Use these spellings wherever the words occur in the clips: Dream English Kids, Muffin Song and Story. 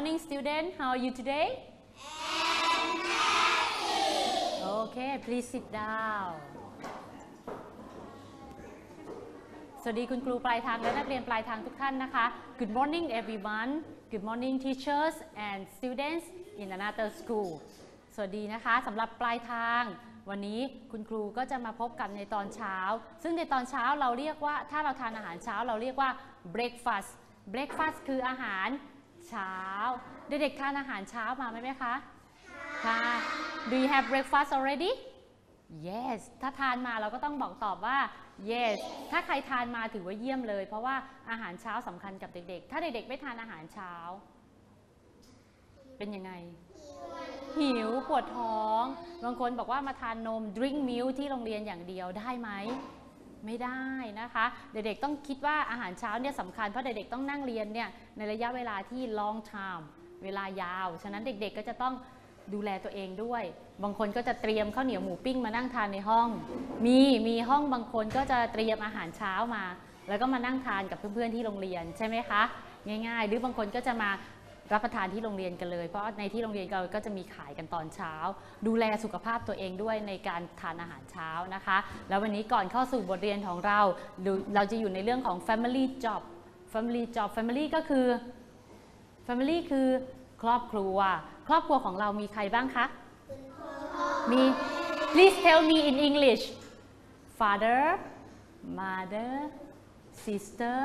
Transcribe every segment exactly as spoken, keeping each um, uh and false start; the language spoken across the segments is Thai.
morning, students. How are you today? I'm happy. Okay, please sit down. สวัสดีคุณครูปลายทางและนักเรียนปลายทางทุกท่านนะคะ Good morning, everyone. Good morning, teachers and students in another school. สวัสดีนะคะสำหรับปลายทางวันนี้คุณครูก็จะมาพบกันในตอนเช้าซึ่งในตอนเช้าเราเรียกว่าถ้าเราทานอาหารเช้าเราเรียกว่า breakfast breakfast คืออาหารเช้าเด็กๆทานอาหารเช้ามาไหมไหมคะค่ะ Do you have breakfast already Yes ถ้าทานมาเราก็ต้องบอกตอบว่า Yes ถ้าใครทานมาถือว่าเยี่ยมเลยเพราะว่าอาหารเช้าสำคัญกับเด็กๆถ้าเด็กๆไม่ทานอาหารเช้าเป็นยังไงหิวปวดท้องบางคนบอกว่ามาทานนม drink milk ที่โรงเรียนอย่างเดียวได้ไหมไม่ได้นะคะเด็กๆต้องคิดว่าอาหารเช้าเนี่ยสำคัญเพราะเด็กๆต้องนั่งเรียนเนี่ยในระยะเวลาที่ long time เวลายาวฉะนั้นเด็กๆก็จะต้องดูแลตัวเองด้วยบางคนก็จะเตรียมข้าวเหนียวหมูปิ้งมานั่งทานในห้องมีมีห้องบางคนก็จะเตรียมอาหารเช้ามาแล้วก็มานั่งทานกับเพื่อนๆที่โรงเรียนใช่ไหมคะง่ายๆหรือบางคนก็จะมารับประทานที่โรงเรียนกันเลยเพราะในที่โรงเรียนเราก็จะมีขายกันตอนเช้าดูแลสุขภาพตัวเองด้วยในการทานอาหารเช้านะคะแล้ววันนี้ก่อนเข้าสู่บทเรียนของเราเราจะอยู่ในเรื่องของ family job family job family ก็คือ family คือครอบครัวครอบครัวของเรามีใครบ้างคะมี please tell me in English father mother sister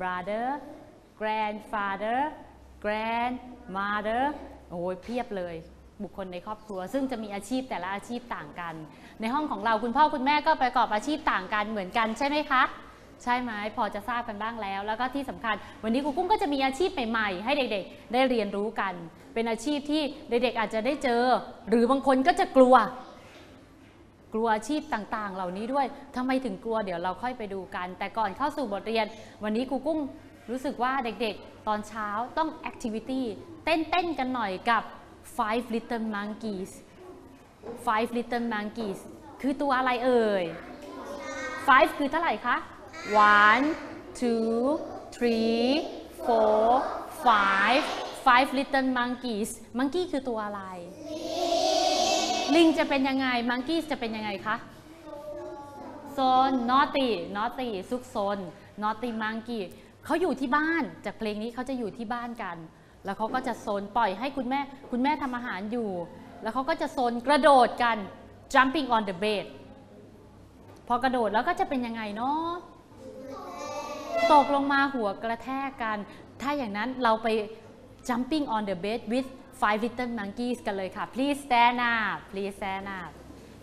brother grandfather grandmother โอ้ยเพียบเลยบุคคลในครอบครัวซึ่งจะมีอาชีพแต่ละอาชีพต่างกันในห้องของเราคุณพ่อคุณแม่ก็ประกอบอาชีพต่างกันเหมือนกันใช่ไหมคะใช่ไหมพอจะทราบกันบ้างแล้วแล้วก็ที่สำคัญวันนี้ครูกุ้งก็จะมีอาชีพใหม่ๆให้เด็กๆได้เรียนรู้กันเป็นอาชีพที่เด็กๆอาจจะได้เจอหรือบางคนก็จะกลัวกลัวอาชีพต่างๆเหล่านี้ด้วยทำไมถึงกลัวเดี๋ยวเราค่อยไปดูกันแต่ก่อนเข้าสู่บทเรียนวันนี้ครูกุ้งรู้สึกว่าเด็กๆตอนเช้าต้อง activity เต้นๆกันหน่อยกับ five little monkeys five little monkeys คือตัวอะไรเอ่ย five คือเท่าไหร่คะ one two three four five five little monkeys monkey คือตัวอะไรลิงจะเป็นยังไง monkeys จะเป็นยังไงคะโซน naughty naughty ซุกซน naughty monkeyเขาอยู่ที่บ้านจากเพลงนี้เขาจะอยู่ที่บ้านกันแล้วเขาก็จะโซนปล่อยให้คุณแม่คุณแม่ทำอาหารอยู่แล้วเขาก็จะโซนกระโดดกัน jumping on the bed พอกระโดดแล้วก็จะเป็นยังไงเนาะตกลงมาหัวกระแทกกันถ้าอย่างนั้นเราไป jumping on the bed with five little monkeys กันเลยค่ะ please stand up please stand up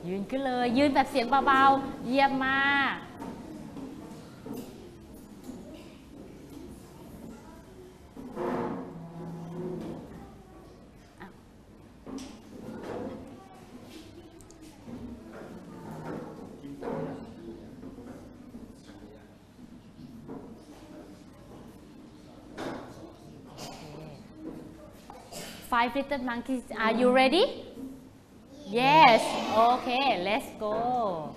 ยืนขึ้นเลยยืนแบบเสียงเบาๆเยี่ยมมากFive little monkeys. Are you ready? Yes. Okay. Let's go.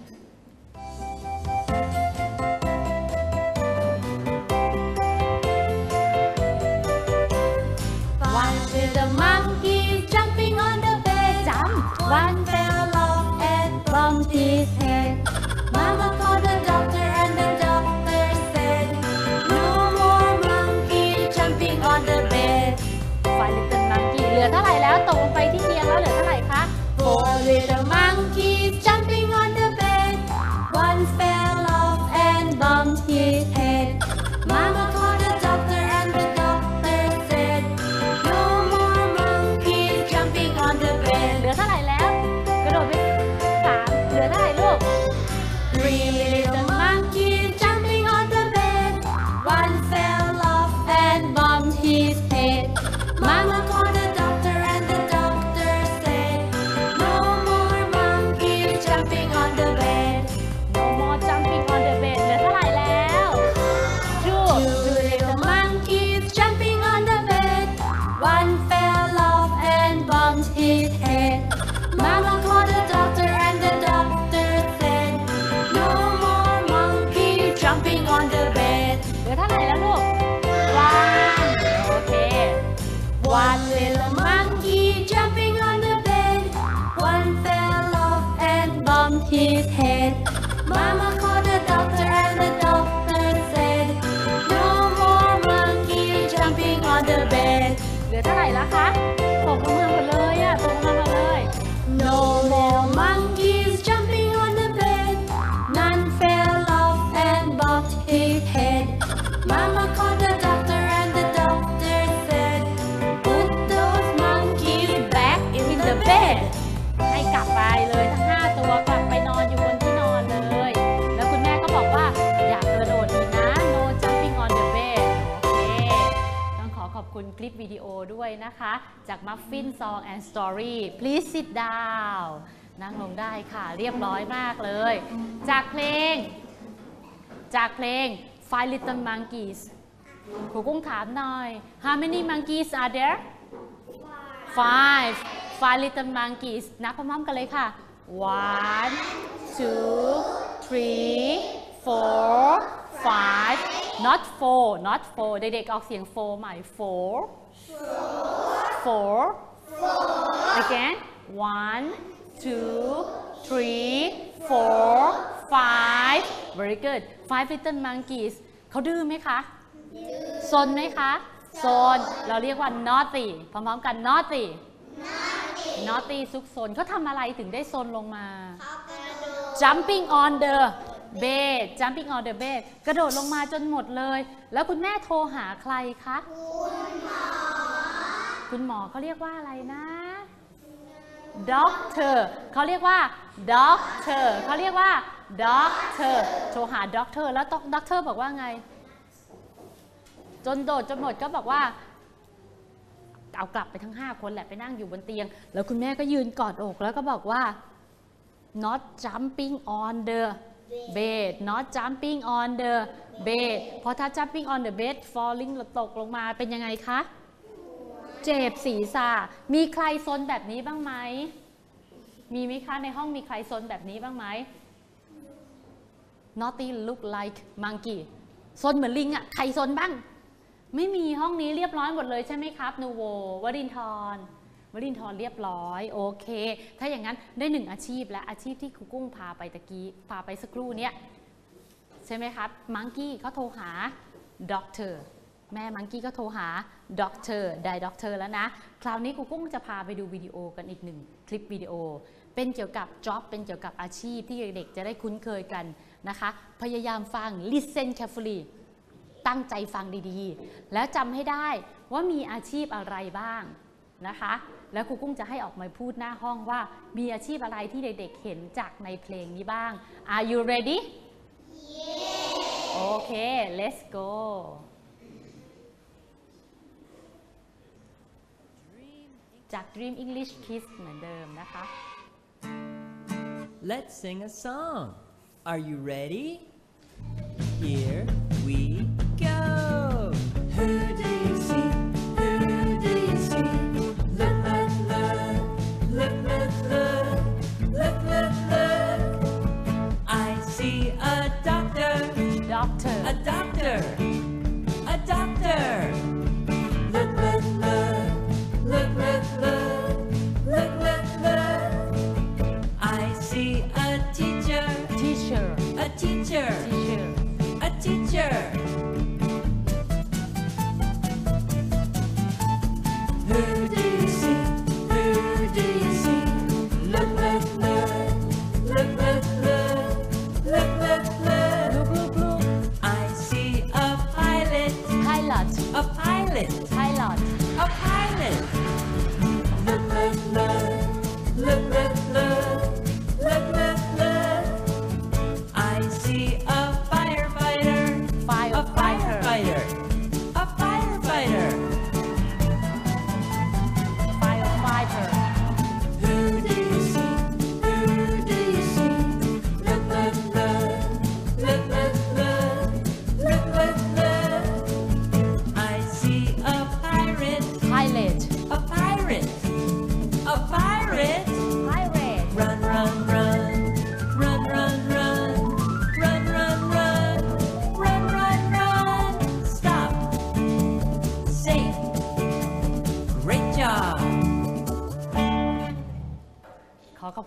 One little monkey jumping on the bed. Jump. One fell off and bumped his head. Mama called the doctor and the doctor said, "No more monkey jumping on the bed." Five little monkey.เหลือเท่าไหร่แล้วตกลงไปที่เตียงแล้วเหลือเท่าไหร่คะ Four little monkeys jumping on the bed, one fell off and bumped his head. Mama called the doctor and the doctor said, No more monkeys jumping on the bed. เหลือเท่าไหร่แล้วกระโดดไปสามเหลือเท่าไหร่ลูก his head. Mama called the doctor and the doctor said, no more monkey jumping on the bed. เหลือเท่าไหร่ละคะตกลงมาหมดเลยอ่ะตกลงมาหมดเลย No more monkeys jumping on the bed. None fell off and bobbed his head. Mama called the doctor and the doctor said, put those monkeys back in the bed. ให้กลับไปเลยทั้งห้าตัวกลับไปนอนอยู่บนที่นอนเลยแล้วคุณแม่ก็บอกว่าอย่ากระโดดนะ No jumping on the bed โอเคต้องขอขอบคุณคลิปวิดีโอด้วยนะคะจาก Muffin Song and Story Please sit down นั่งลงได้ค่ะเรียบร้อยมากเลยจากเพลงจากเพลง Five Little Monkeys ครูกุ้งถามหน่อย How many monkeys are there? Five Five little monkeys นับพร้อมๆกันเลยค่ะ one two three four five not four not four เด็กๆออกเสียง four ใหม่ four four again one two three four five very good five little monkeys เขาดื้อไหมคะซนไหมคะซนเราเรียกว่า naughty พร้อมๆกัน naughtyนอตตี้ซุกซนเขาทำอะไรถึงได้ซนลงมา jumping on the bed jumping on the bed กระโดดลงมาจนหมดเลยแล้วคุณแม่โทรหาใครคะคุณหมอคุณหมอเขาเรียกว่าอะไรนะ doctor เขาเรียกว่า doctor เขาเรียกว่า doctor โทรหา doctor แล้ว doctor บอกว่าไงจนโดดจนหมดก็บอกว่าเอากลับไปทั้งห้าคนแหละไปนั่งอยู่บนเตียงแล้วคุณแม่ก็ยืนกอดอกแล้วก็บอกว่า not jumping on the bed not jumping on the bed พอถ้า jumping on the bed falling ตกลงมาเป็นยังไงคะเจ็บศีรษะมีใครซนแบบนี้บ้างไหมมีไหมคะในห้องมีใครซนแบบนี้บ้างไหม naughty look like monkey ซนเหมือนลิงอะใครซนบ้างไม่มีห้องนี้เรียบร้อยหมดเลยใช่ไหมครับนูโววรินทรวรินทรเรียบร้อยโอเคถ้าอย่างนั้นได้หนึ่งอาชีพและอาชีพที่ครูกุ้งพาไปตะกี้พาไปสักครู่เนี้ยใช่ไหมครับมังกี้เขาโทรหาด็อกเตอร์แม่มังกี้ก็โทรหาด็อกเตอร์ได้ด็อกเตอร์แล้วนะคราวนี้ครูกุ้งจะพาไปดูวิดีโอกันอีกหนึ่งคลิปวิดีโอเป็นเกี่ยวกับจ็อบเป็นเกี่ยวกับอาชีพที่เด็กๆจะได้คุ้นเคยกันนะคะพยายามฟัง listen carefullyตั้งใจฟังดีๆแล้วจำให้ได้ว่ามีอาชีพอะไรบ้างนะคะแล้วครูกุ้งจะให้ออกมาพูดหน้าห้องว่ามีอาชีพอะไรที่เด็กๆเห็นจากในเพลงนี้บ้าง Are you ready? Yeah. Okay, let's go.จาก Dream English Kids เหมือนเดิมนะคะ Let's sing a song. Are you ready? Here we go. Who do you see? Who do you see? Look, look, look. Look, look, look. Look, look, look. I see a doctor. Doctor. A doctor. A doctor. Look, look, look. Look, look, look. Look, look, look. I see a teacher. Teacher. A teacher. Teacher. A teacher.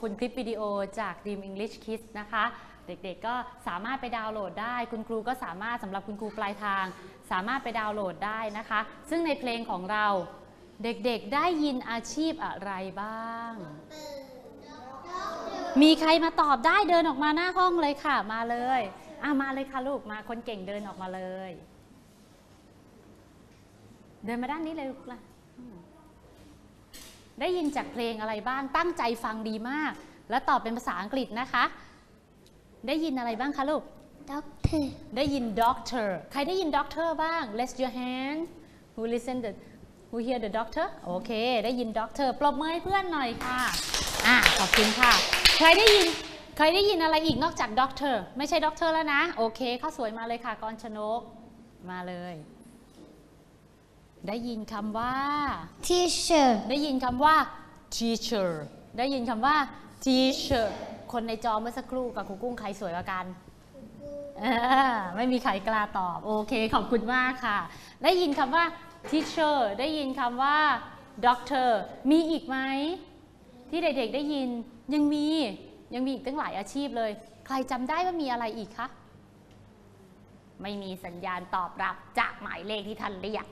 คุณคลิปวิดีโอจาก Dream English Kids นะคะเด็กๆก็สามารถไปดาวน์โหลดได้คุณครูก็สามารถสำหรับคุณครูปลายทางสามารถไปดาวน์โหลดได้นะคะซึ่งในเพลงของเราเด็กๆได้ยินอาชีพอะไรบ้างมีใครมาตอบได้เดินออกมาหน้าห้องเลยค่ะมาเลยอ่ะมาเลยค่ะลูกมาคนเก่งเดินออกมาเลยเดินมาด้านนี้เลยลูกล่ะได้ยินจากเพลงอะไรบ้างตั้งใจฟังดีมากและตอบเป็นภาษาอังกฤษนะคะได้ยินอะไรบ้างคะลูก Doctor ได้ยิน Doctor ใครได้ยิน Doctor บ้าง Raise your hand Who listen the Who hear the Doctor โอเคได้ยิน Doctor ปรบมือให้เพื่อนหน่อยค่ะอ่ะขอบคุณค่ะใครได้ยินใครได้ยินอะไรอีกนอกจาก Doctor ไม่ใช่ Doctor แล้วนะโอเคข้าวสวยมาเลยค่ะกรชนกมาเลยได้ยินคำว่า teacher ได้ยินคำว่า teacher ได้ยินคำว่า teacher คนในจอเมื่อสักครู่กับครูกุ้งใครสวยกว่ากันไม่มีใครกล้าตอบโอเคขอบคุณมากค่ะได้ยินคำว่า teacher ได้ยินคำว่า doctor มีอีกไหมที่เด็กๆได้ยินยังมียังมีอีกตั้งหลายอาชีพเลยใครจำได้ว่ามีอะไรอีกคะไม่มีสัญญาณตอบรับจากหมายเลขที่ท่านเรียก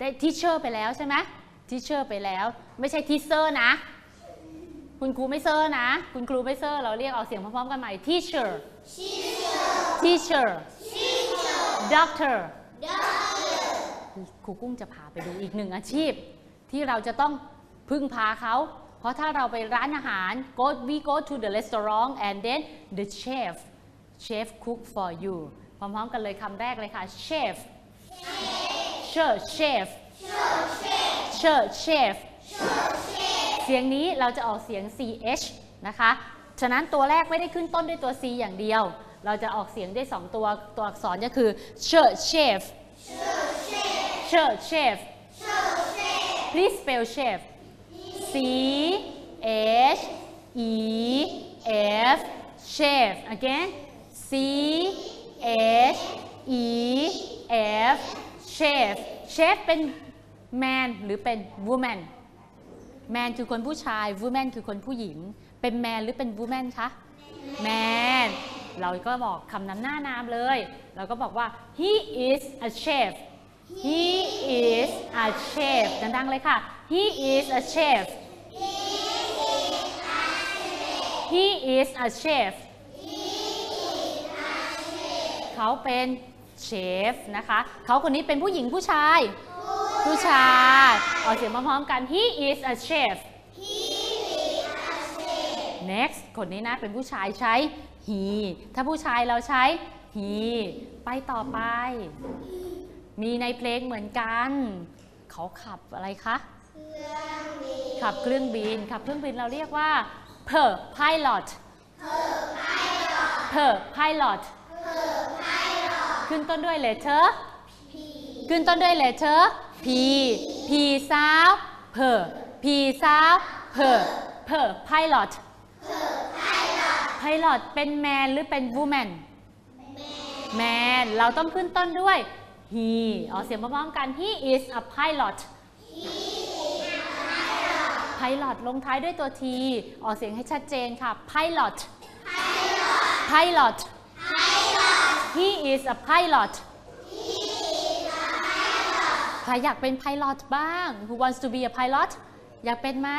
ได้ teacher ไปแล้วใช่ไหม teacher ไปแล้วไม่ใช่ teacher นะคุณครูไม่เซอร์นะคุณครูไม่เซอร์เราเรียกออกเสียงพร้อมๆกันใหม่ teacher teacher doctor ครูกุ้งจะพาไปดูอีกหนึ่งอาชีพที่เราจะต้องพึ่งพาเขาเพราะถ้าเราไปร้านอาหาร go we go to the restaurant and then the chef chef cook for you พร้อมๆกันเลยคำแรกเลยค่ะ chef church chef church chef เสียงนี้เราจะออกเสียง ch นะคะฉะนั้นตัวแรกไม่ได้ขึ้นต้นด้วยตัว c อย่างเดียวเราจะออกเสียงด้วยสองตัวตัวอักษรก็คือ church chef church chef please spell chef c h e f chef again c h e fเชฟเชฟเป็น man หรือเป็น woman man คือคนผู้ชาย woman คือคนผู้หญิงเป็น man หรือเป็น woman คะ man เราก็บอกคำนำหน้านามเลยเราก็บอกว่า he is a chef he is a chef ดังๆเลยค่ะ he is a chef he is a chef เขาเป็นเชฟนะคะเขาคนนี้เป็นผู้หญิงผู้ชายผู้ชายออกเสียงพร้อมๆกัน he is a chef next คนนี้นะเป็นผู้ชายใช้ he ถ้าผู้ชายเราใช้ he ไปต่อไปมีในเพลงเหมือนกันเขาขับอะไรคะขับเครื่องบินขับเครื่องบินเราเรียกว่า per pilot per pilotขึ้นต้นด้วย letter ขึ้นต้นด้วย letter p p sound per p sound per per pilot pilot เป็น man หรือเป็น woman man เราต้องขึ้นต้นด้วย he ออกเสียงพร้อมๆกัน he is a pilot pilot ลงท้ายด้วยตัว t ออกเสียงให้ชัดเจนค่ะ pilot pilot He is a pilot. ใครอยากเป็น pilot บ้าง Who wants to be a pilot? อยากเป็นไหม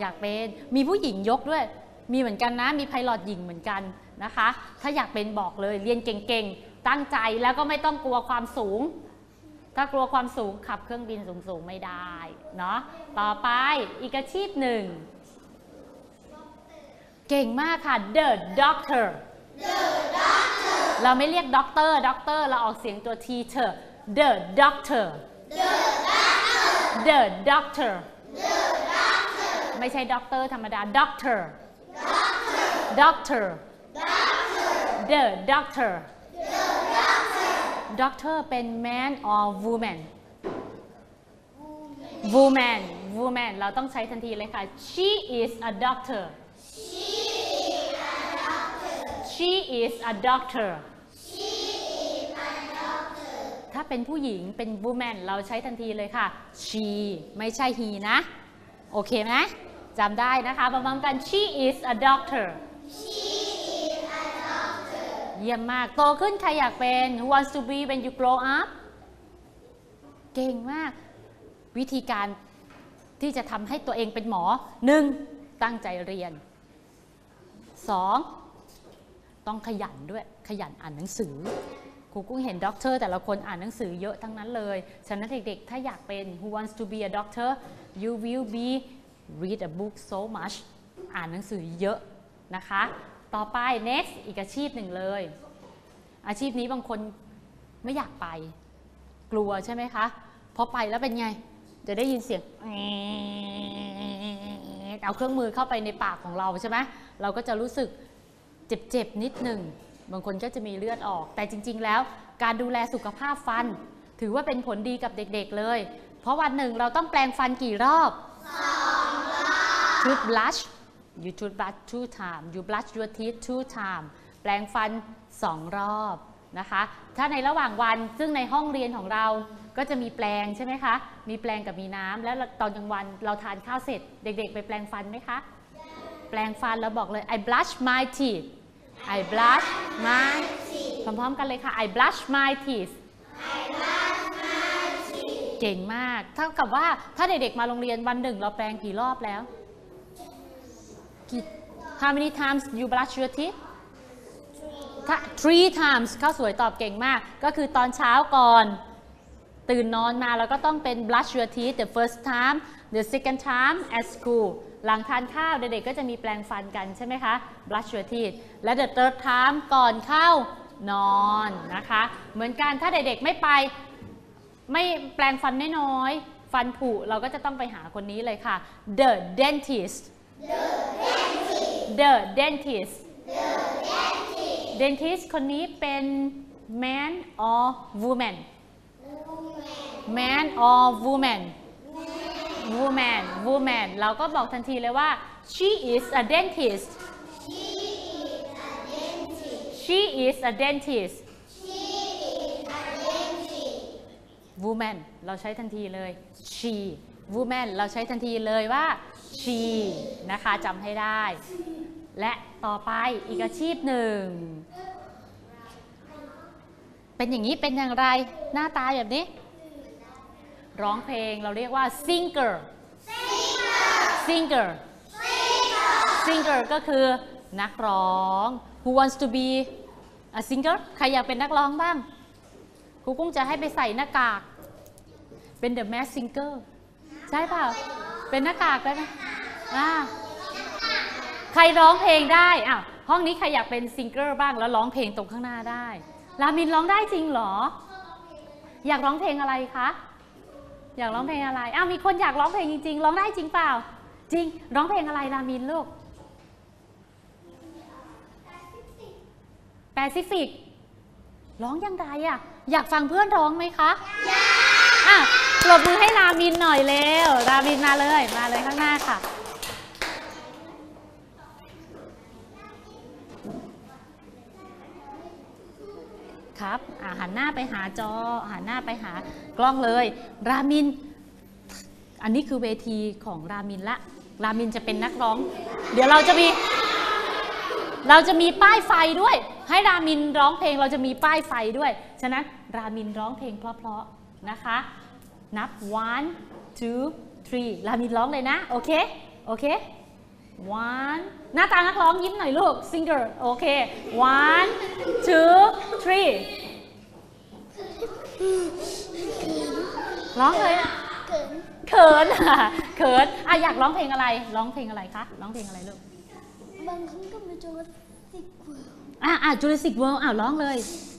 อยากเป็นมีผู้หญิงยกด้วยมีเหมือนกันนะมี pilot หญิงเหมือนกันนะคะถ้าอยากเป็นบอกเลยเรียนเก่งๆตั้งใจแล้วก็ไม่ต้องกลัวความสูงถ้ากลัวความสูงขับเครื่องบินสูงๆไม่ได้เนาะต่อไปอีกอาชีพหนึ่งเก่งมากค่ะ The Doctorเราไม่เรียกด็อกเตอร์ด็อกเตอร์เราออกเสียงตัว t เธอ the doctor the doctor ไม่ใช่ด็อกเตอร์ธรรมดา doctor doctor the doctor doctor เป็น man or woman woman woman เราต้องใช้ทันทีเลยค่ะ she is a doctor she is a doctorถ้าเป็นผู้หญิงเป็น woman เราใช้ทันทีเลยค่ะ she ไม่ใช่ he นะโอเคไหม จำได้นะคะมาพร้อมกัน she is a doctor she is a doctor เยี่ยมมากโตขึ้นใครอยากเป็น who wants to be when you grow up เก่งมากวิธีการที่จะทำให้ตัวเองเป็นหมอ หนึ่ง. ตั้งใจเรียน สอง. ต้องขยันด้วยขยันอ่านหนังสือครูกุ้งเห็นด็อกเตอร์แต่ละคนอ่านหนังสือเยอะทั้งนั้นเลยฉะนั้นเด็กๆถ้าอยากเป็น who wants to be a doctor you will be read a book so much อ่านหนังสือเยอะนะคะต่อไป next อีกอาชีพหนึ่งเลยอาชีพนี้บางคนไม่อยากไปกลัวใช่ไหมคะพอไปแล้วเป็นไงจะได้ยินเสียงเอาเครื่องมือเข้าไปในปากของเราใช่ไหมเราก็จะรู้สึกเจ็บๆนิดหนึ่งบางคนก็จะมีเลือดออกแต่จริงๆแล้วการดูแลสุขภาพฟันถือว่าเป็นผลดีกับเด็กๆเลยเพราะวันหนึ่งเราต้องแปรงฟันกี่รอบสองรอบ You blush You should blush two time You blush your teeth two time แปรงฟันสองรอบนะคะถ้าในระหว่างวันซึ่งในห้องเรียนของเราก็จะมีแปรงใช่ไหมคะมีแปรงกับมีน้ำแล้วตอนกลางวันเราทานข้าวเสร็จเด็กๆไปแปรงฟันไหมคะแปรงฟันแล้วบอกเลย I brush my teeth I brush my teeth พร้อมๆกันเลยค่ะ I brush my teeth I brush my teeth เก่งมากเท่ากับว่าถ้าเด็กๆมาโรงเรียนวันหนึ่งเราแปรงกี่รอบแล้ว How many times you brush your teeth three times ข้าวสวยตอบเก่งมากก็คือตอนเช้าก่อนตื่นนอนมาเราก็ต้องเป็น brush your teeth the first time the second time at school หลังทานข้าวเด็กๆก็จะมีแปรงฟันกันใช่ไหมคะ brush your teeth และ the third time ก่อนเข้านอนนะคะเหมือนกันถ้าเด็กๆไม่ไปไม่แปรงฟันน้อยๆฟันผุเราก็จะต้องไปหาคนนี้เลยค่ะ the dentist the dentist the dentist the dentist dentist คนนี้เป็น man or woman man or woman woman woman เราก็บอกทันทีเลยว่า she is a dentist she is a dentist she is a dentist she is a dentist woman เราใช้ทันทีเลย she woman เราใช้ทันทีเลยว่า she นะคะจำให้ได้และต่อไปอีกอาชีพหนึ่งเป็นอย่างนี้เป็นอย่างไรหน้าตาแบบนี้ร้องเพลงเราเรียกว่า singer singer singer ก็คือนักร้อง who wants to be a singer ใครอยากเป็นนักร้องบ้างครูกุ้งจะให้ไปใส่หน้ากากเป็น the mask singer ใช่เปล่าเป็นหน้ากากได้ไหมอ่าใครร้องเพลงได้อ่ะห้องนี้ใครอยากเป็น singer บ้างแล้วร้องเพลงตรงข้างหน้าได้รามินร้องได้จริงเหรออยากร้องเพลงอะไรคะอยากร้องเพลงอะไรอ้าวมีคนอยากร้องเพลงจริงๆร้องได้จริงเปล่าจริงร้องเพลงอะไรรามินลูกแปซิฟิกร้องยังไงอ่ะอยากฟังเพื่อนร้องไหมคะอ่ะปรบมือให้รามินหน่อยเร็วรามินมาเลยมาเลยข้างหน้าค่ะครับหันหน้าไปหาจอหันหน้าไปหากล้องเลยรามินอันนี้คือเวทีของรามินละรามินจะเป็นนักร้องเดี๋ยวเราจะมีเราจะมีป้ายไฟด้วยให้รามินร้องเพลงเราจะมีป้ายไฟด้วยฉะนั้นรามินร้องเพลงเพราะๆนะคะนับ one two three รามินร้องเลยนะโอเคโอเค one หน้าตานักร้องยิ้มหน่อยลูก singer โอเค one two three ร้องเลยนะเขินอ่ะเขินอ่ะอยากร้องเพลงอะไรร้องเพลงอะไรคะร้องเพลงอะไรลูกบางครั้งก็มาจูราสสิกเวิลด์อ่ะอ่ะจูราสสิกเวิลด์อ่ะร้องเลย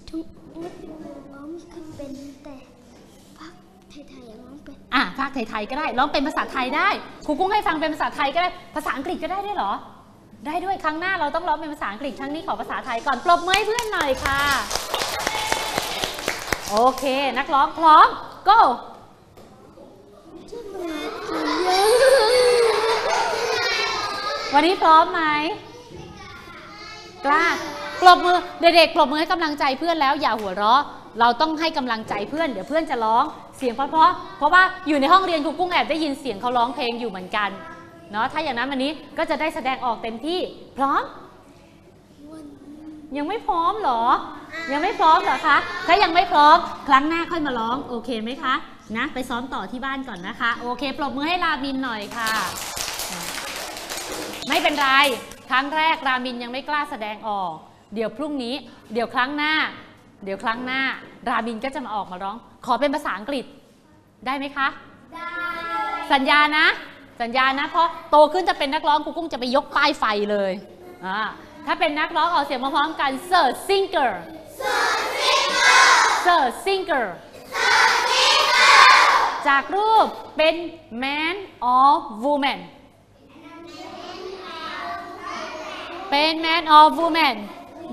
ทุกนักเพลงร้องขึ้นเป็นแต่ภาคไทยๆร้องเป็นอ่ะภาคไทยๆก็ได้ร้องเป็นภาษาไทยได้ครูกุ้งให้ฟังเป็นภาษาไทยก็ได้ภาษาอังกฤษก็ได้ด้วยเหรอได้ด้วยครั้งหน้าเราต้องร้องเป็นภาษาอังกฤษครั้งนี้ขอภาษาไทยก่อนปรบมือให้เพื่อนหน่อยค่ะโอเคนักร้องพร้อม go วันนี้พร้อมไหมกล้าปรบมือเด็กๆปรบมือให้กำลังใจเพื่อนแล้วอย่าหัวเราะเราต้องให้กำลังใจเพื่อนเดี๋ยวเพื่อนจะร้องเสียงเพราะเพราะเพราะว่าอยู่ในห้องเรียนครูกุ้งแอบได้ยินเสียงเขาร้องเพลงอยู่เหมือนกัน เนาะถ้าอย่างนั้นวันนี้ก็จะได้แสดงออกเต็มที่พร้อมยังไม่พร้อมเหรอยังไม่พร้อมเหรอคะถ้ายังไม่พร้อมครั้งหน้าค่อยมาร้องโอเคไหมคะนะไปซ้อมต่อที่บ้านก่อนนะคะโอเคปรบมือให้รามินหน่อยค่ะไม่เป็นไรครั้งแรกรามินยังไม่กล้าแสดงออกเดี๋ยวพรุ่งนี้เดี๋ยวครั้งหน้าเดี๋ยวครั้งหน้ารามินก็จะมาออกมาร้องขอเป็นภาษาอังกฤษได้ไหมคะได้สัญญานะสัญญานะเพราะโตขึ้นจะเป็นนักร้องกูกุ้งจะไปยกป้ายไฟเลยอ่าถ้าเป็นนักร้องออกเสียงมาพร้อมกัน Sir Singer Sir Singer Sir Singer Sir Singer จากรูปเป็น Man or Woman เป็น Man or Woman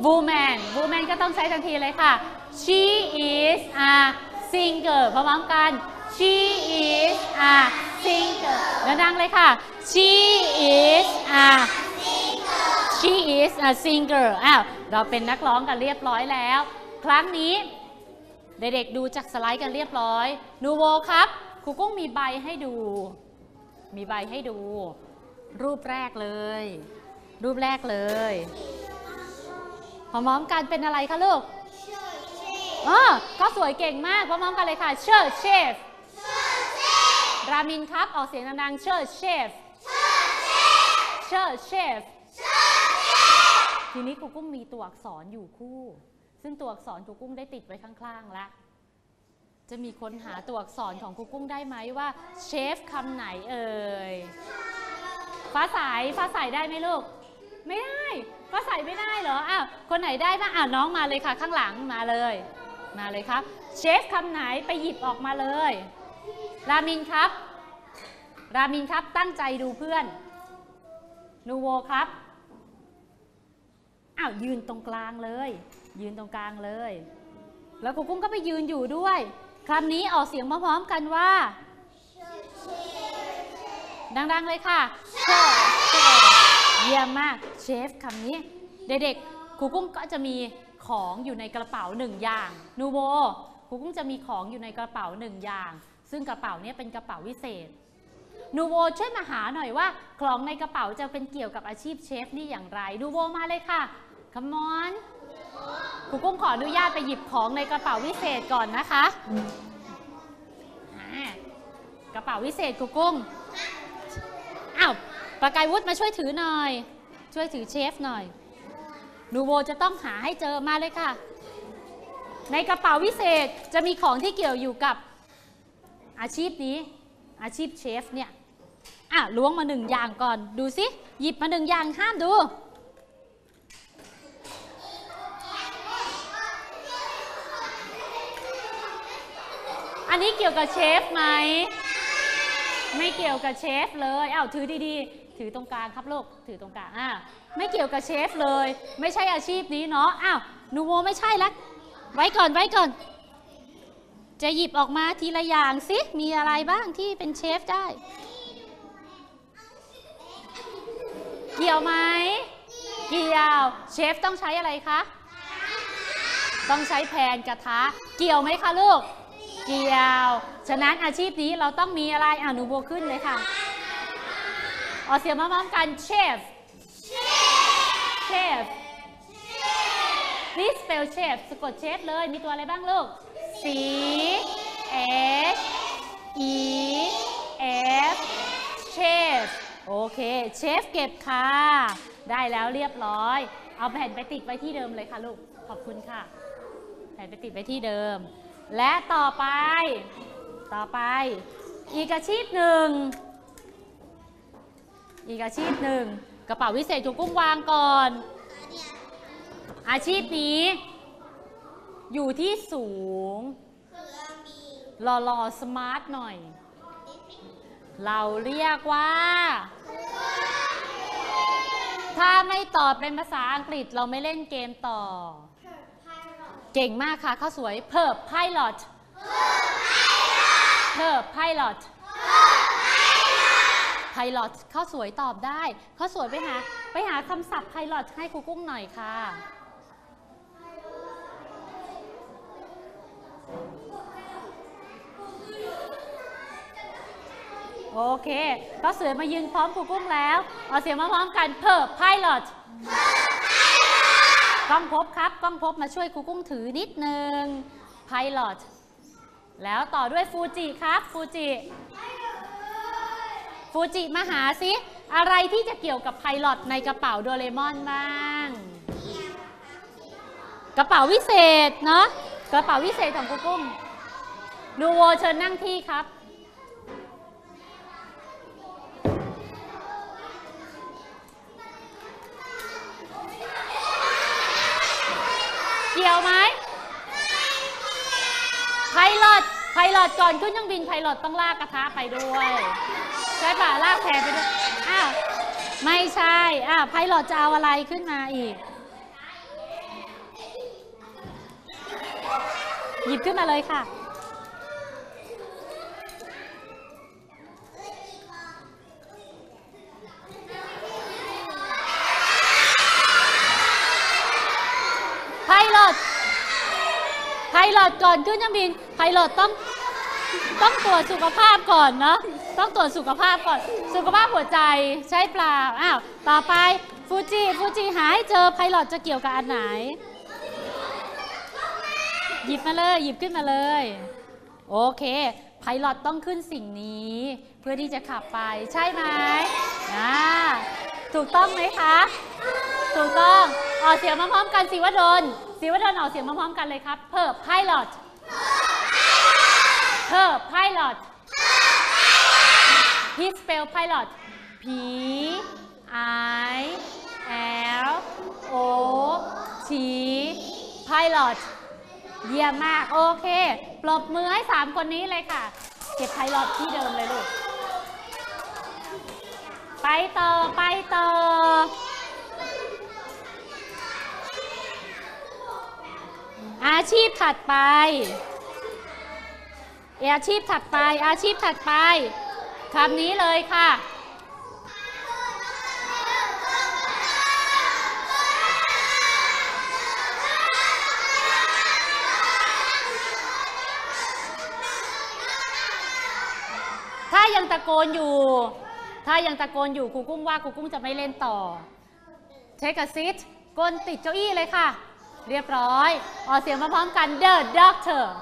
Woman Woman ก็ต้องใช้ทันทีเลยค่ะ She is a singer พร้อมกัน She is a singer ดังๆเลยค่ะ She is a She is a singer อ้าวเราเป็นนักร้องกันเรียบร้อยแล้วครั้งนี้เด็กๆดูจากสไลด์กันเรียบร้อยนูโวครับครูกุ้งมีใบให้ดูมีใบให้ดูรูปแรกเลยรูปแรกเลยพร้อมๆกันเป็นอะไรคะลูกเออเขาสวยเก่งมากพร้อมๆกันเลยค่ะเชิดเชฟรามินครับออกเสียงดังๆเชิดเชฟเชิดเชฟทีนี้ครูกุ้งมีตัวอักษรอยู่คู่ซึ่งตัวอักษรครูกุ้งได้ติดไว้ข้างๆแล้วจะมีค้นหาตัวอักษรของครูกุ้งได้ไหมว่าเชฟคำไหนเอ่ยฟ้าใสฟ้าใสได้ไหมลูกไม่ได้ฟ้าใสไม่ได้เหรออ้าวคนไหนได้บ้างอ้าวน้องมาเลยค่ะข้างหลังมาเลยมาเลยครับเชฟคำไหนไปหยิบออกมาเลยรามินครับรามินครับตั้งใจดูเพื่อนนูโวครับอ้าวยืนตรงกลางเลยยืนตรงกลางเลยแล้วครูกุ้งก็ไปยืนอยู่ด้วยคำนี้ออกเสียงพร้อมๆกันว่าดังๆเลยค่ะเชฟเยี่ยมมากเชฟคำนี้เด็กๆครูกุ้งก็จะมีของอยู่ในกระเป๋าหนึ่งอย่างนูโวครูกุ้งจะมีของอยู่ในกระเป๋าหนึ่งอย่างซึ่งกระเป๋านี้เป็นกระเป๋าวิเศษนูโวช่วยมาหาหน่อยว่าของในกระเป๋าจะเป็นเกี่ยวกับอาชีพเชฟนี่อย่างไรนูโวมาเลยค่ะคัมมอนครูกุ้งขออนุญาตไปหยิบของในกระเป๋าวิเศษก่อนนะคะกระเป๋าวิเศษครูกุ้งอ้าวประกายวุฒิมาช่วยถือหน่อยช่วยถือเชฟหน่อยนูโวจะต้องหาให้เจอมาเลยค่ะในกระเป๋าวิเศษจะมีของที่เกี่ยวอยู่กับอาชีพนี้อาชีพเชฟเนี่ยอ่ะล้วงมาหนึ่งอย่างก่อนดูสิหยิบมาหนึ่งอย่างห้ามดูอันนี้เกี่ยวกับเชฟไหมไม่เกี่ยวกับเชฟเลยเอ้าถือดีๆถือตรงกลางครับลูกถือตรงกลางอ่ะไม่เกี่ยวกับเชฟเลยไม่ใช่อาชีพนี้เนาะอ้าวนูโวไม่ใช่ละไว้ก่อนไว้ก่อนจะหยิบออกมาทีละอย่างสิมีอะไรบ้างที่เป็นเชฟได้เกี่ยวไหมเกี่ยวเชฟต้องใช้อะไรคะต้องใช้แพนกระทะเกี่ยวไหมคะลูกเกี่ยวฉะนั้นอาชีพนี้เราต้องมีอะไรอ่ะหนูบวกขึ้นเลยค่ะออกเสียงพร้อมๆกันเชฟเชฟ please spell chef สะกดเชฟเลยมีตัวอะไรบ้างลูกC H E F Chef โอเคเชฟเก็บค่ะได้แล้วเรียบร้อยเอาแผ่นไปติดไว้ที่เดิมเลยค่ะลูกขอบคุณค่ะแผ่นไปติดไว้ที่เดิมและต่อไปต่อไปอีกอาชีพหนึ่งอีกอาชีพหนึ่งกระเป๋าวิเศษจุกุ้งวางก่อนอาชีพนี้อยู่ที่สูงหล่อๆสมาร์ทหน่อยเราเรียกว่าถ้าไม่ตอบเป็นภาษาอังกฤษเราไม่เล่นเกมต่อเก่งมากค่ะข้าวสวยเพิร์ฟไพลอตเพิร์ฟไพลอตไพลอตข้าวสวยตอบได้ข้าวสวยไปหาไปหาคำศัพท์ไพลอตให้ครูกุ้งหน่อยค่ะ โอเคก็เสือมายืนพร้อมครูกุ้งแล้วเอาเสียงมาพร้อมกันเพิร์ฟไพลอตก้องพบครับก้องพบมาช่วยครูกุ้งถือนิดนึงไพลอตแล้วต่อด้วยฟูจิครับฟูจิฟูจิมาหาซิอะไรที่จะเกี่ยวกับไพลอตในกระเป๋าโดเรมอนบ้างกระเป๋าวิเศษเนาะกระเป๋าวิเศษของครูกุ้งนูโวเชิญนั่งที่ครับเกี่ยวไหมไพลอตไพลอตก่อนขึ้นเครื่องบินไพลอตต้องลากกระทะไปด้วยใช่ป่ะลากแพไปด้วยอ้าวไม่ใช่อ้าวไพลอตจะเอาอะไรขึ้นมาอีกหยิบขึ้นมาเลยค่ะไพลอตไพลอตก่อนขึ้นเครื่องบินไพลอตต้องต้องตรวจสุขภาพก่อนเนาะต้องตรวจสุขภาพก่อนสุขภาพหัวใจใช่เปล่าอ้าวต่อไปฟูจิฟูจิหาให้เจอไพลอตจะเกี่ยวกับอันไหนหยิบมาเลยหยิบขึ้นมาเลยโอเคไพลอตต้องขึ้นสิ่งนี้เพื่อที่จะขับไปใช่ไหมอ่าถูกต้องไหมคะถูกต้องออกเสียงมาพร้อมกันศิวดลศิวดลออกเสียงมาพร้อมกันเลยครับเพิร์ฟไพลอตเพิร์ฟไพลอตพี่สเปลไพลอต P I L O T ไพลอตเยี่ยมมากโอเคปรบมือให้สามคนนี้เลยค่ะเก็บไพลอตที่เดิมเลยลูกไปต่อไปต่ออาชีพถัดไปอาชีพถัดไปอาชีพถัดไปคำนี้เลยค่ะถ้ายังตะโกนอยู่ถ้ายังตะโกนอยู่ครูกุ้งว่าครูกุ้งจะไม่เล่นต่อเทคอะซิทโกนติดเจ้าอี้เลยค่ะเรียบร้อยออกเสียงมาพร้อมกันเดอะด็อกเตอร์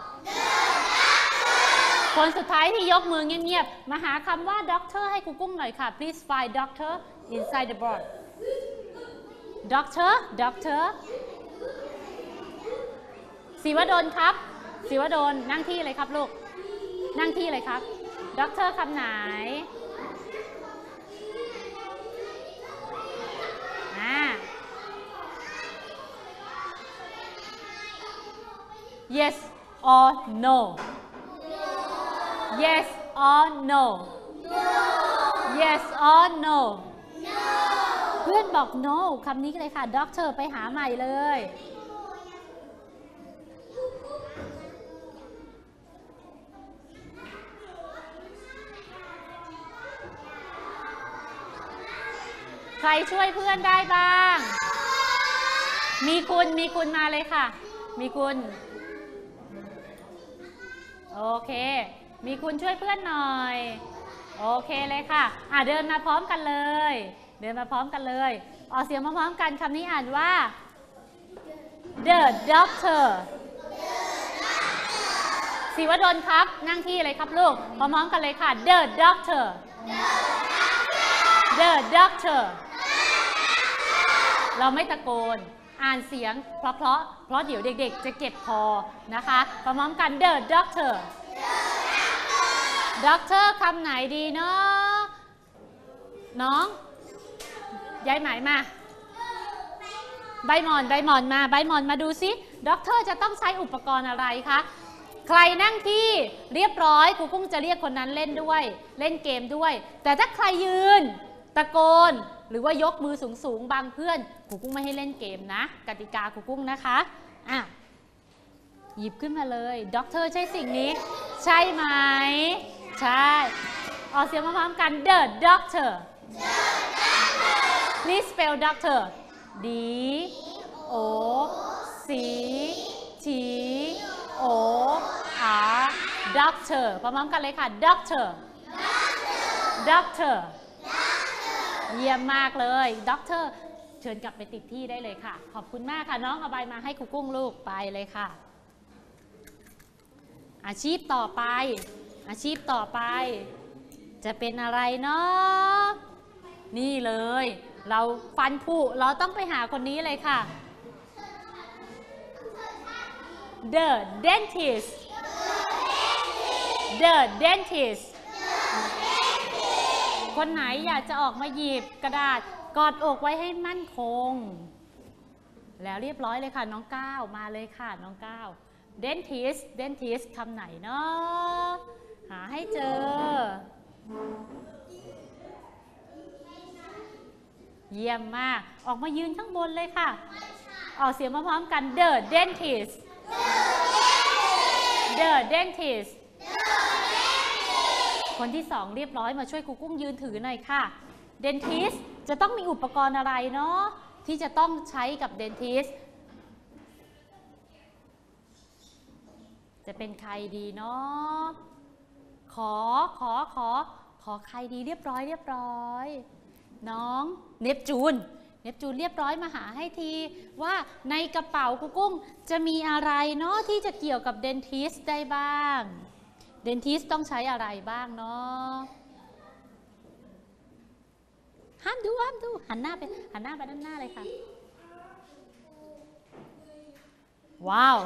คนสุดท้ายที่ยกมือเงียบๆมาหาคำว่าด็อกเตอร์ให้ครูกุ้งหน่อยค่ะ please find doctor inside the board doctor doctor ศิวดลครับศิวดลนั่งที่เลยครับลูกนั่งที่เลยครับด็อกเตอร์คำไหนอ่าyes or no yes or no yes or no เพื่อนบอก no คำนี้เลยค่ะด็อกเตอร์ไปหาใหม่เลยใครช่วยเพื่อนได้บ้างมีคุณมีคุณมาเลยค่ะมีคุณโอเคมีคุณช่วยเพื่อนหน่อยโอเคเลยค่ะอ่ะเดินมาพร้อมกันเลยเดินมาพร้อมกันเลยออกเสียงมาพร้อมกันคำนี้อ่านว่า The Doctor ศิวดลครับนั่งที่เลยครับลูกพร้อมๆกันเลยค่ะ The Doctor The Doctorเราไม่ตะโกนอ่านเสียงเพราะเพราะเพราะเดี๋ยวเด็กๆจะเก็บคอนะคะพร้อมกัน The Doctor Doctor คำไหนดีเนาะน้องย้ายหมายมาใบหมอนใบหมอนมาใบหมอนมาดูซิด็อกเตอร์จะต้องใช้อุปกรณ์อะไรคะใครนั่งที่เรียบร้อยครูกุ้งจะเรียกคนนั้นเล่นด้วยเล่นเกมด้วยแต่ถ้าใครยืนตะโกนหรือว่ายกมือสูงๆบางเพื่อนครูกุ้งไม่ให้เล่นเกมนะกติกาครูกุ้งนะคะอ่ะหยิบขึ้นมาเลยด็อกเตอร์ใช่สิ่งนี้ใช่ไหมใช่ออกเสียงมาพร้อมกัน The Doctor Please spell Doctor D O C T O R Doctor พร้อมๆกันเลยค่ะ Doctor Doctor เยี่ยมมากเลย Doctor เชิญกลับไปติดที่ได้เลยค่ะขอบคุณมากค่ะน้องเอาใบมาให้ครูกุ้งลูกไปเลยค่ะอาชีพต่อไปอาชีพต่อไปจะเป็นอะไรเนาะนี่เลยเราฟันผุเราต้องไปหาคนนี้เลยค่ะ The dentist The dentist คนไหนอยากจะออกมาหยิบกระดาษกอดอกไว้ให้มั่นคงแล้วเรียบร้อยเลยค่ะน้องก้าวมาเลยค่ะน้องก้าว Dentist Dentist คำไหนเนาะหาให้เจอเยี่ยมมากออกมายืนข้างบนเลยค่ะออกเสียงมาพร้อมกัน The dentist The dentist คนที่สองเรียบร้อยมาช่วยครูกุ้งยืนถือหน่อยค่ะ Dentist จะต้องมีอุปกรณ์อะไรเนาะที่จะต้องใช้กับ Dentist จะเป็นใครดีเนาะขอขอขอขอใครดีเรียบร้อยเรียบร้อยน้องเนปจูนเนปจูนเรียบร้อยมาหาให้ทีว่าในกระเป๋าครูกุ้งจะมีอะไรเนาะที่จะเกี่ยวกับ Dentist ได้บ้าง Dentist ต้องใช้อะไรบ้างเนาะห้ามดูห้ามดูหันหน้าไปหันหน้าไปด้านหน้าเลยค่ะว้าว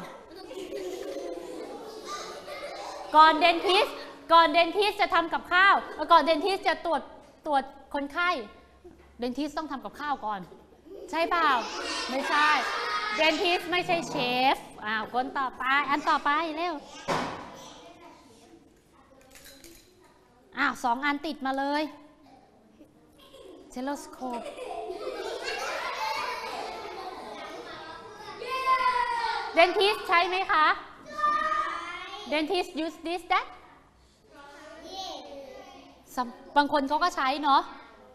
ก่อน Dentist ก่อน Dentist จะทำกับข้าวก่อน Dentist จะตรวจตรวจคนไข้ Dentist ต้องทำกับข้าวก่อนใช่เปล่าไม่ใช่ Dentist ไม่ใช่เชฟอ้าวคนต่อไปอันต่อไปเร็วอ้าวสองอันติดมาเลยเทเลสโคปเดนทิสใช่ไหมคะเดนทิส use this that บางคนเขาก็ใช้เนาะ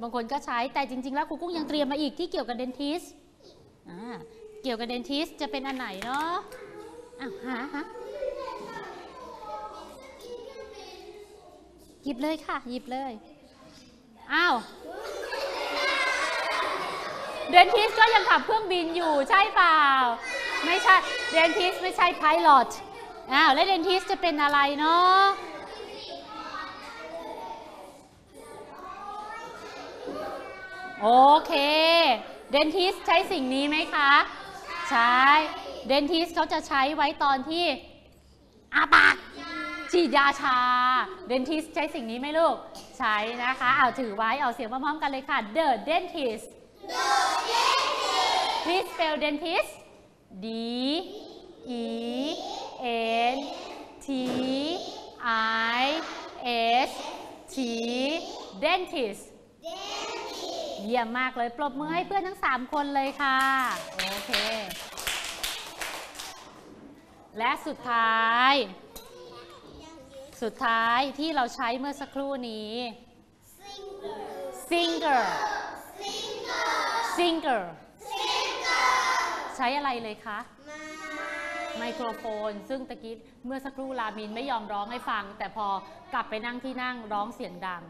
บางคนก็ใช้แต่จริงๆแล้วครูกุ้งยังเตรียมมาอีกที่เกี่ยวกับเดนทิสเกี่ยวกับเดนทิสจะเป็นอันไหนเนาะอ้าวหาฮะหยิบเลยค่ะหยิบเลยอ้าวเดนทิสก็ยังขับเครื่องบินอยู่ใช่เปล่าไม่ใช่เดนทิสไม่ใช่ไพลอตอ้าวแล้วเดนทิสจะเป็นอะไรเนาะโอเคเดนทิสใช้สิ่งนี้ไหมคะใช้เดนทิสเขาจะใช้ไว้ตอนที่อาปากฉีดยาชาเดนทิสใช้สิ่งนี้ไหมลูกใช้นะคะเอาถือไว้เอาเสียงพร้อมๆกันเลยค่ะ The dentist Please spell dentist D E N T I S T dentist เยี่ยมมากเลยปรบมือให้เพื่อนทั้งสามคนเลยค่ะโอเคและสุดท้ายสุดท้ายที่เราใช้เมื่อสักครู่นี้ singer singer ใช้อะไรเลยคะไมโครโฟนซึ่งตะกี้เมื่อสักครู่ลามินไม่ยอมร้องให้ฟังแต่พอกลับไปนั่งที่นั่งร้องเสียงดัง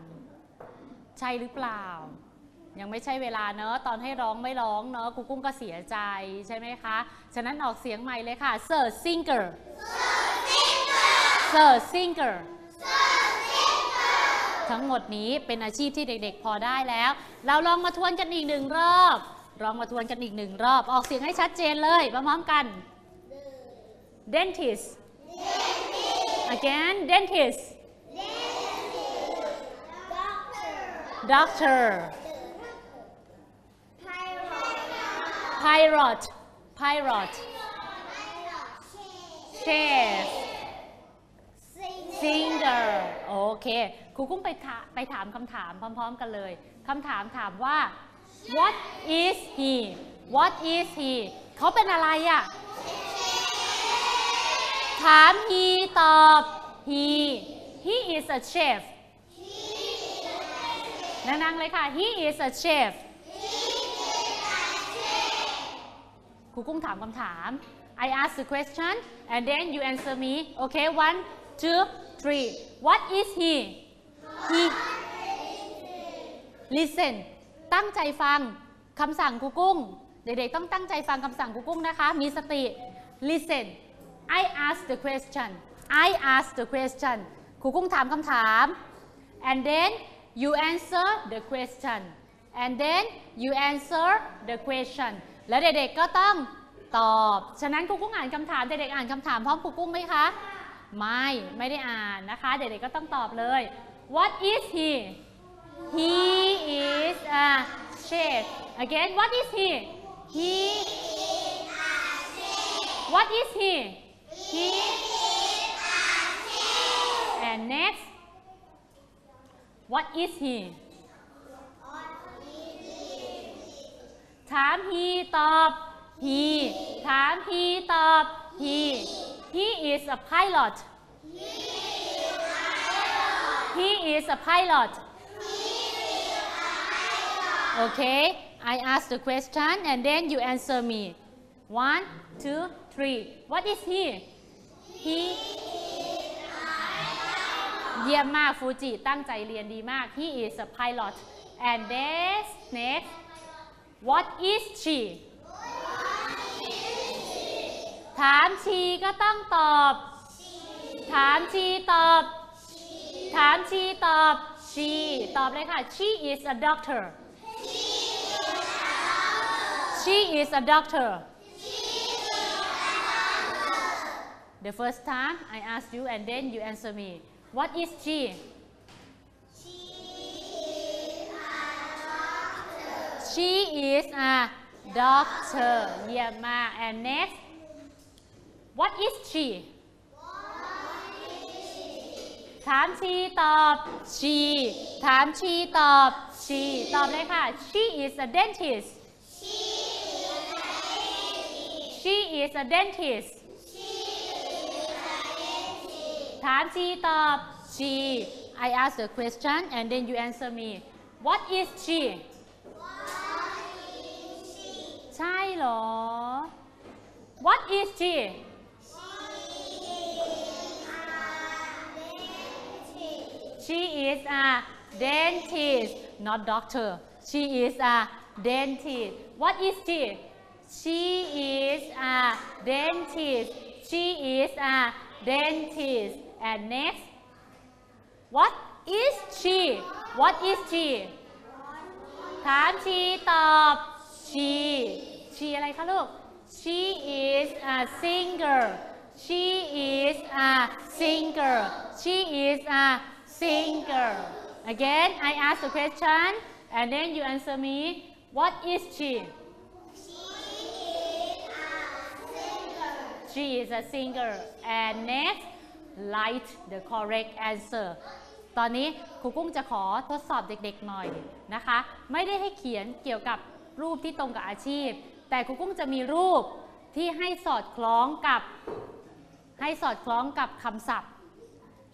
ใช่หรือเปล่ายังไม่ใช่เวลาเนอะตอนให้ร้องไม่ร้องเนอะครูกุ้งก็เสียใจใช่ไหมคะฉะนั้นออกเสียงใหม่เลยค่ะ Sir singer Sir singer ทั้งหมดนี้เป็นอาชีพที่เด็กๆพอได้แล้วเราลองมาทวนกันอีกหนึ่งรอบลองมาทวนกันอีกหนึ่งรอบออกเสียงให้ชัดเจนเลยพร้อมๆกัน Dentist Again Dentist Doctor Pirate Pirate Chef Singer โอเคครูกุ้งไปไปถามคำถามพร้อมๆกันเลยคำถามถามว่า What is he What is he เขาเป็นอะไรอ่ะถาม he ตอบ he he is a chef นั่งๆเลยค่ะ he is a chef ครูกุ้งถามคำถาม I ask the question and then you answer me okay one two three What is he? He listen ตั้งใจฟังคำสั่งครูกุ้งเด็กๆต้องตั้งใจฟังคำสั่งครูกุ้งนะคะมีสติ listen I ask the question I ask the question ครูกุ้งถามคำถาม and then you answer the question and then you answer the question แล้วเด็กๆก็ต้องตอบฉะนั้นครูกุ้งอ่านคำถามเด็กๆอ่านคำถามพร้อมครูกุ้งไหมคะไม่ไม่ได้อ่านนะคะเด็กๆก็ต้องตอบเลย What is he He is a chef again What is he He is a chef What is he He is a chef and next What is heถาม he ตอบ he ถาม he ตอบ he He is a pilot. He is a pilot. Okay, I ask the question and then you answer me. One, two, three. What is he? He is a pilot. เยี่ยมมากฟูจิตั้งใจเรียนดีมาก He is a pilot. And then next, what is she?ถามชีก็ต้องตอบ ถามชีตอบ ถามชีตอบ she ตอบเลยค่ะ she is a doctor she is a doctor the first time I ask you and then you answer me what is she she is a doctor เยี่ยมมาก and next What is she? ถามชีตอบ she ถามชีตอบ she ตอบเลยค่ะ she is a dentist she is a dentist ถามชีตอบ she I ask the question and then you answer me What is she? ใช่หรอ What is she?She is a dentist, not doctor. She is a dentist. What is she? She is a dentist. She is a dentist. And next, what is she? What is she? ถามชีตอบ she. She อะไรคะลูก She is a singer. She is a singer. She is a singer again I ask the question and then you answer me what is she she is a singer she is a singer and next write the correct answer ตอนนี้ครูกุ้งจะขอทดสอบเด็กๆหน่อยนะคะไม่ได้ให้เขียนเกี่ยวกับรูปที่ตรงกับอาชีพแต่ครูกุ้งจะมีรูปที่ให้สอดคล้องกับให้สอดคล้องกับคำศัพท์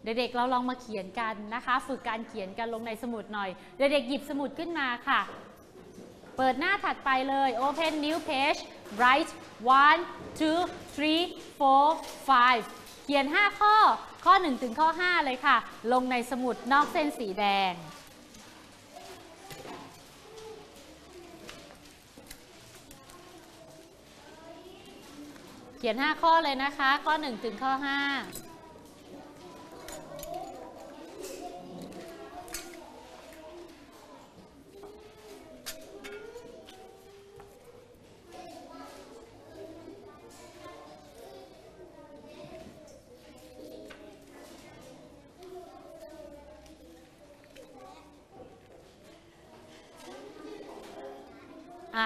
เด็กๆเราลองมาเขียนกันนะคะฝึกการเขียนกันลงในสมุดหน่อยเด็กๆหยิบสมุดขึ้นมาค่ะเปิดหน้าถัดไปเลย Open new page write one two three four five เขียนห้าข้อข้อหนึ่งถึงข้อห้าเลยค่ะลงในสมุดนอกเส้นสีแดงเขียนห้าข้อเลยนะคะข้อหนึ่งถึงข้อห้า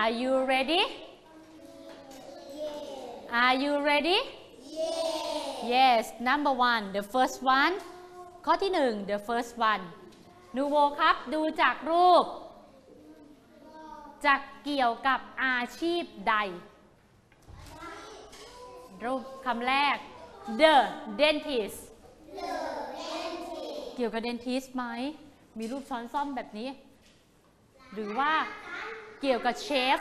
Are you ready? Yes. Are you ready? Yes. Yes. Number one, the first one. ข้อที่หนึ่ง the first one. นูโวครับดูจากรูปจะเกี่ยวกับอาชีพใดรูปคำแรก the dentist. The dentist. เกี่ยวกับ dentist ไหมมีรูปช้อนซ่อมแบบนี้หรือว่าเกี่ยวกับเชฟ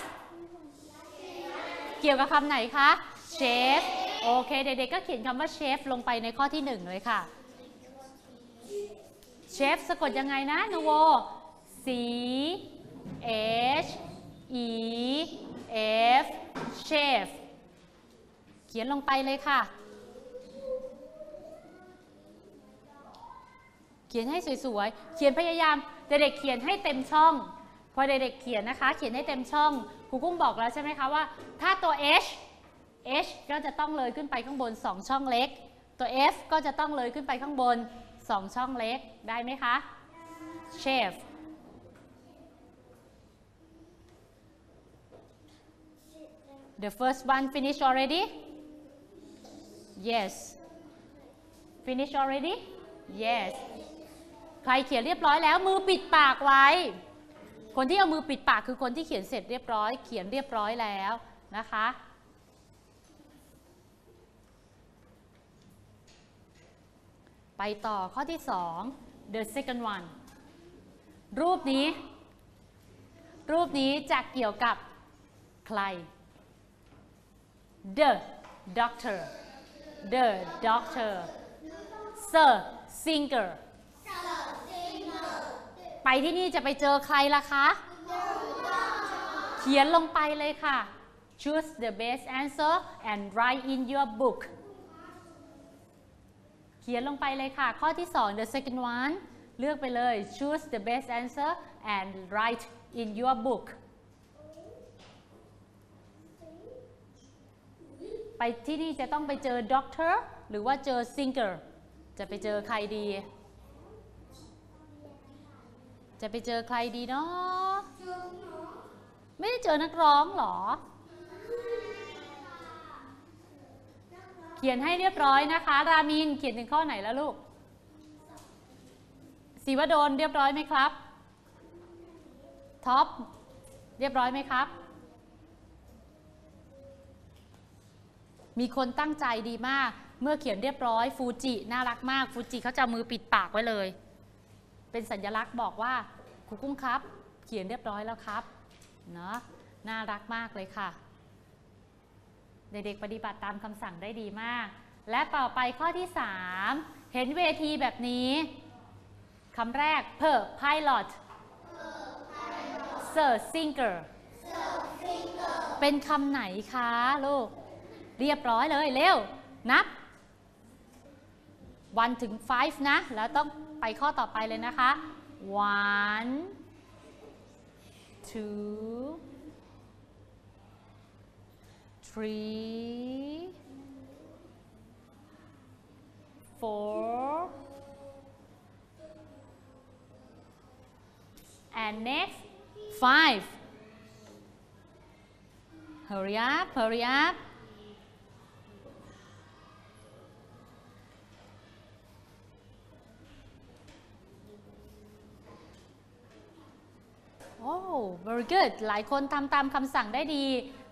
เกี่ยวกับคำไหนคะเชฟโอเคเด็กๆก็เขียนคำว่าเชฟลงไปในข้อที่หนึ่งเลยค่ะเชฟสะกดยังไงนะนูโว C C H E F chef เขียนลงไปเลยค่ะเขียนให้สวยๆเขียนพยายามเด็กๆเขียนให้เต็มช่องพอเด็กๆเขียนนะคะเขียนให้เต็มช่องครูกุ้งบอกแล้วใช่ไหมคะว่าถ้าตัว H H ก็จะต้องเลยขึ้นไปข้างบนสองช่องเล็กตัว F ก็จะต้องเลยขึ้นไปข้างบนสองช่องเล็กได้ไหมคะ Chef The first one finished already? Yes. Finished already? Yes. ใครเขียนเรียบร้อยแล้วมือปิดปากไว้คนที่เอามือปิดปากคือคนที่เขียนเสร็จเรียบร้อยเขียนเรียบร้อยแล้วนะคะไปต่อข้อที่สอง the second one รูปนี้รูปนี้จะเกี่ยวกับใคร the doctor the doctor sir singer ไปที่นี่จะไปเจอใครล่ะคะเขียนลงไปเลยค่ะ choose the best answer and write in your book เขียนลงไปเลยค่ะข้อที่สอง the second one เลือกไปเลย choose the best answer and write in your book ไปที่นี่จะต้องไปเจอ doctor หรือว่าเจอ singer จะไปเจอใครดีจะไปเจอใครดีเนาะไม่ได้เจอนักร้องหรอเขียนให้เรียบร้อยนะคะรามินเขียนถึงข้อไหนแล้วลูกศิวดลเรียบร้อยไหมครับท็อปเรียบร้อยไหมครับมีคนตั้งใจดีมากเมื่อเขียนเรียบร้อยฟูจิน่ารักมากฟูจิเขาจะมือปิดปากไว้เลยเป็นสัญลักษณ์บอกว่าครูกุ้งครับเขียนเรียบร้อยแล้วครับเนาะน่ารักมากเลยค่ะเด็กๆปฏิบัติตามคำสั่งได้ดีมากและต่อไปข้อที่สามเห็นเวทีแบบนี้คำแรก per pilot sir singer เป็นคำไหนคะลูกเรียบร้อยเลยเร็วนับหนึ่งถึงห้านะแล้วต้องไปข้อต่อไปเลยนะคะ one two three four and next five hurry up hurry up Very good หลายคนทำตามคำสั่งได้ดี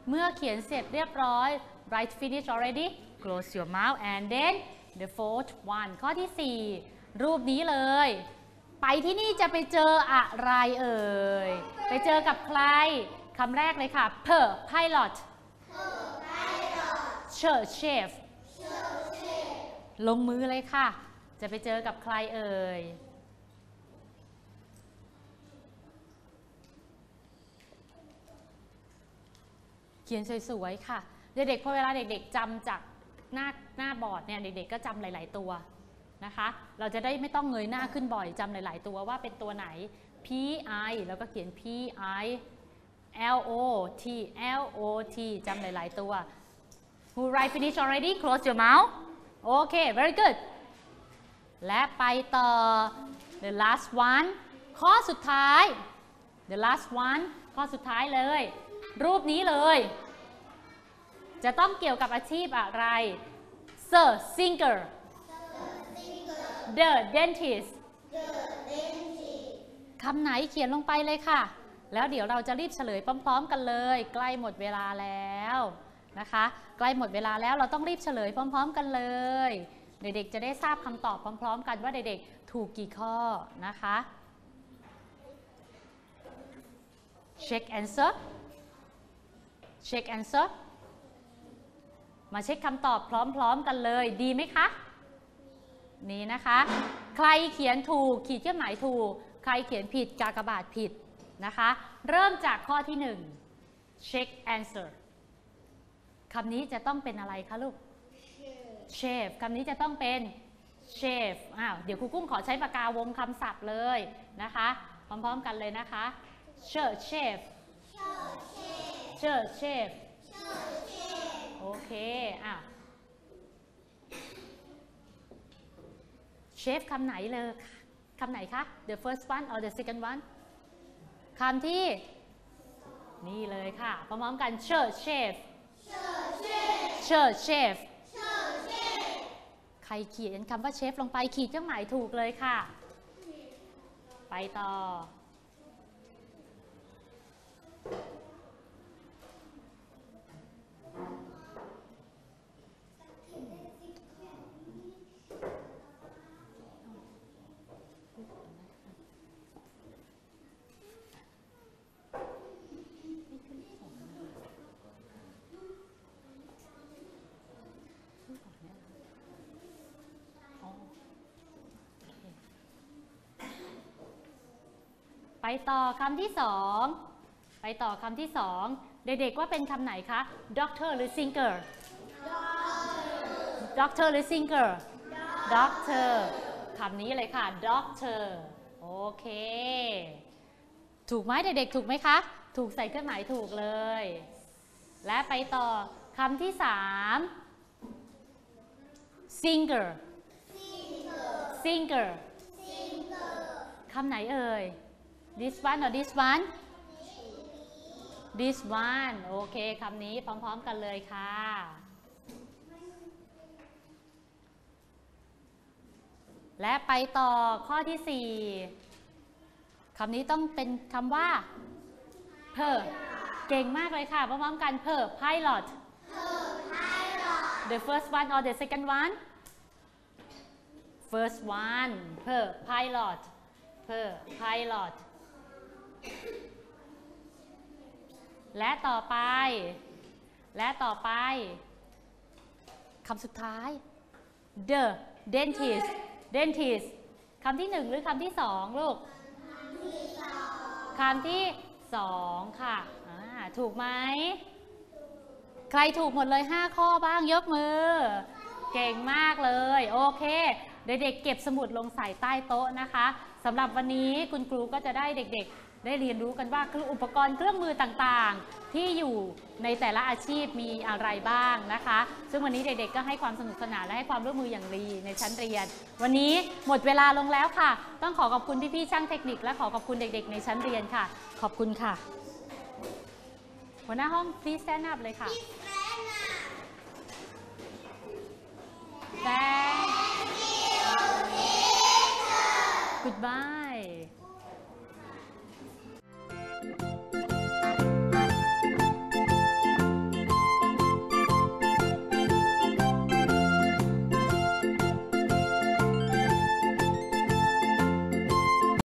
เมื่อเขียนเสร็จเรียบร้อย Write finish already Close your mouth and then the fourth one ข้อที่ สี่ รูปนี้เลยไปที่นี่จะไปเจออะไรเอ่ยไปเจอกับใครคำแรกเลยค่ะ Per pilot Sir chef ลงมือเลยค่ะจะไปเจอกับใครเอ่ยเขียนสวยๆค่ะเด็กๆพอเวลาเด็กๆจำจากหน้าหน้าบอร์ดเนี่ยเด็กๆก็จำหลายๆตัวนะคะเราจะได้ไม่ต้องเงยหน้าขึ้นบ่อยจำหลายๆตัวว่าเป็นตัวไหน P I แล้วก็เขียน P I L O T L O T จำหลายๆตัว Who write finish already close your mouth Okay very good และไปต่อ The last one ข้อสุดท้าย The last one ข้อสุดท้ายเลยรูปนี้เลยจะต้องเกี่ยวกับอาชีพอะไร Sir singer The dentist คำไหนเขียนลงไปเลยค่ะแล้วเดี๋ยวเราจะรีบเฉลยพร้อมๆกันเลยใกล้หมดเวลาแล้วนะคะใกล้หมดเวลาแล้วเราต้องรีบเฉลยพร้อมๆกันเลยเด็กๆจะได้ทราบคำตอบพร้อมๆกันว่าเด็กๆถูกกี่ข้อนะคะ Check answerเช็ค answer มาเช็คคำตอบพร้อมๆกันเลยดีไหมคะนี่นะคะใครเขียนถูกขีดเขียนหมายถูก ใครเขียนผิดกากบาทผิดนะคะเริ่มจากข้อที่หนึ่ง check answer คำนี้จะต้องเป็นอะไรคะลูก chef คำนี้จะต้องเป็นเชฟอ้าวเดี๋ยวครูกุ้งขอใช้ปากกาวงคำศัพท์เลยนะคะพร้อมๆกันเลยนะคะเชฟเชฟเชฟเชฟโอเคอ้าวเชฟคำไหนเลยคำไหนคะ the first one or the second one คำที่นี่เลยค่ะพร้อมๆกันเชฟเชฟเชฟเชฟใครเขียนคำว่าเชฟลงไปขีดเครื่องหมายถูกเลยค่ะไปต่อไปต่อคำที่สองไปต่อคำที่สองเด็กๆว่าเป็นคำไหนคะด็อกเตอร์หรือซิงเกอร์ด็อกเตอร์หรือซิงเกอร์ด็อกเตอร์คำนี้เลยค่ะด็อกเตอร์โอเคถูกไหมเด็กๆถูกไหมคะถูกใส่เครื่องหมายถูกเลยและไปต่อคำที่สามซิงเกอร์ซิงเกอร์คำไหนเอ่ยthis one or this one this one โอเคคำนี้พร้อมๆกันเลยค่ะและไปต่อข้อที่สี่คำนี้ต้องเป็นคำว่า per เก่งมากเลยค่ะพร้อมๆกัน per pilot the first one or the second one first one per pilot per pilotและต่อไปและต่อไปคำสุดท้าย the dentist dentist คำที่หนึ่งหรือคำที่สองลูกคำที่สองค่ะถูกไหมใครถูกหมดเลยห้าข้อบ้างยกมือเก่งมากเลยโอเคเด็กๆเก็บสมุดลงใส่ใต้โต๊ะนะคะสำหรับวันนี้คุณครูก็จะได้เด็กๆได้เรียนรู้กันว่าอุปกรณ์เครื่องมือต่างๆที่อยู่ในแต่ละอาชีพมีอะไรบ้างนะคะซึ่งวันนี้เด็กๆก็ให้ความสนุกสนานและให้ความร่วมมืออย่างดีในชั้นเรียนวันนี้หมดเวลาลงแล้วค่ะต้องขอขอบคุณพี่ๆช่างเทคนิคและขอขอบคุณเด็กๆในชั้นเรียนค่ะขอบคุณค่ะหัวหน้าห้อง please stand up เลยค่ะ